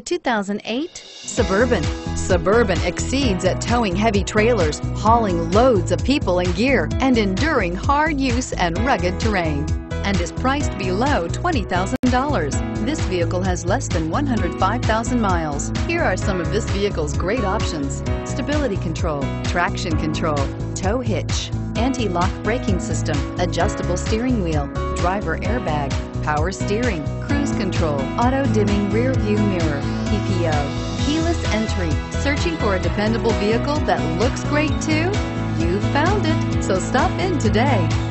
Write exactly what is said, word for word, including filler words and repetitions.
The two thousand eight Suburban. Suburban exceeds at towing heavy trailers, hauling loads of people and gear, and enduring hard use and rugged terrain, and is priced below twenty thousand dollars. This vehicle has less than one hundred five thousand miles. Here are some of this vehicle's great options: stability control, traction control, tow hitch, anti-lock braking system, adjustable steering wheel, driver airbag, power steering, cruise control, auto-dimming rear view mirror, P P O, keyless entry. Searching for a dependable vehicle that looks great too? You found it, so stop in today.